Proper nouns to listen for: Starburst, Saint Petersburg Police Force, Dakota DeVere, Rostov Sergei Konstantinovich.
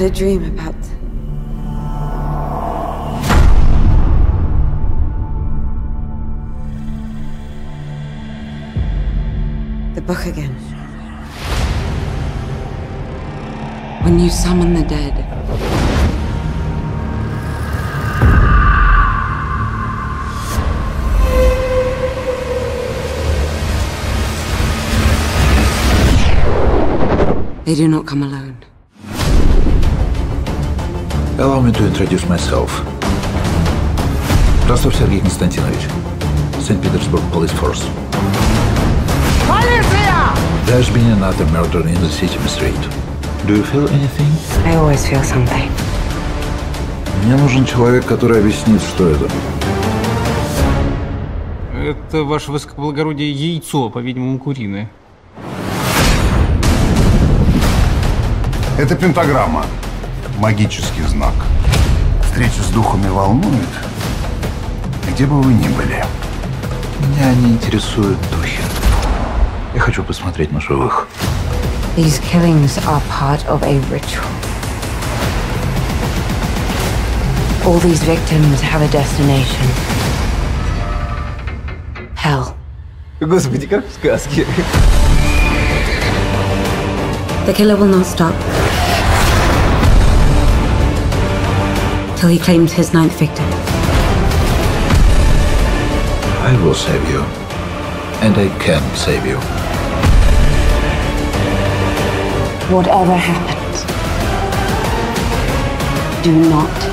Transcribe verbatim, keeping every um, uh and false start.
had a dream about... the book again. When you summon the dead, they do not come alone. Allow me to introduce myself. Rostov Sergei Konstantinovich, Saint Petersburg Police Force. Police! There's been another murder in the city street. Do you feel anything? I always feel something. Мне нужен человек, который объяснит, что это. Это, ваше высокоблагородие, яйцо, по-видимому, куриное. Это пентаграмма. Магический знак. Встреча с духами волнует, где бы вы ни были. Меня не интересуют духи. Я хочу посмотреть на живых. These killings are part of a ritual. All these victims have a destination. Hell. Господи, как в сказке. The killer will not stop till he claims his ninth victim. I will save you, and I can save you. Whatever happens, do not